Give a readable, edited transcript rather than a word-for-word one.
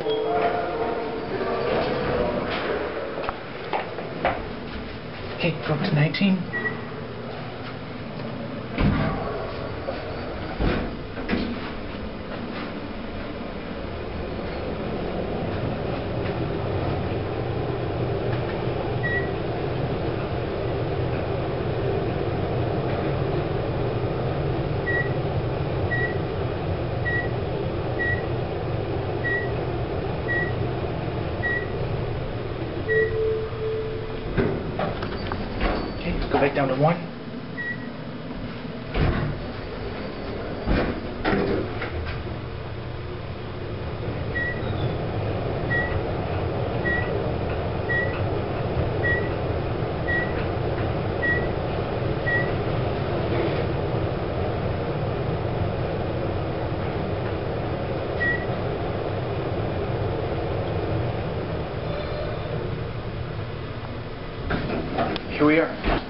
Okay, go up to 19. Go back down to 1. Here we are.